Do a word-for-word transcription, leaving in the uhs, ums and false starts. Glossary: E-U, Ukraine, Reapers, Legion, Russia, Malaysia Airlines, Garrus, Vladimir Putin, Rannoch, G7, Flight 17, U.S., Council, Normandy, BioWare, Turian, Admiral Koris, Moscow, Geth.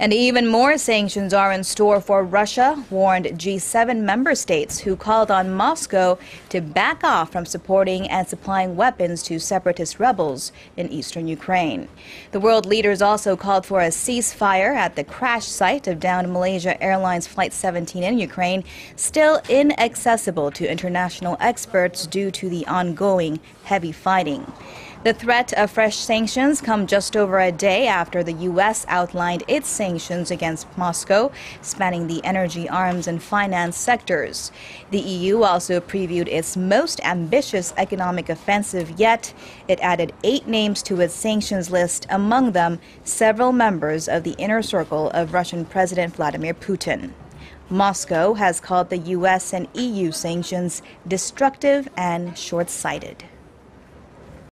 And even more sanctions are in store for Russia, warned G seven member states who called on Moscow to back off from supporting and supplying weapons to separatist rebels in eastern Ukraine. The world leaders also called for a ceasefire at the crash site of downed Malaysia Airlines Flight seventeen in Ukraine, still inaccessible to international experts due to the ongoing heavy fighting. The threat of fresh sanctions comes just over a day after the U S outlined its sanctions against Moscow, spanning the energy, arms and finance sectors. The E U also previewed its most ambitious economic offensive yet. It added eight names to its sanctions list, among them several members of the inner circle of Russian President Vladimir Putin. Moscow has called the U S and E U sanctions destructive and short-sighted.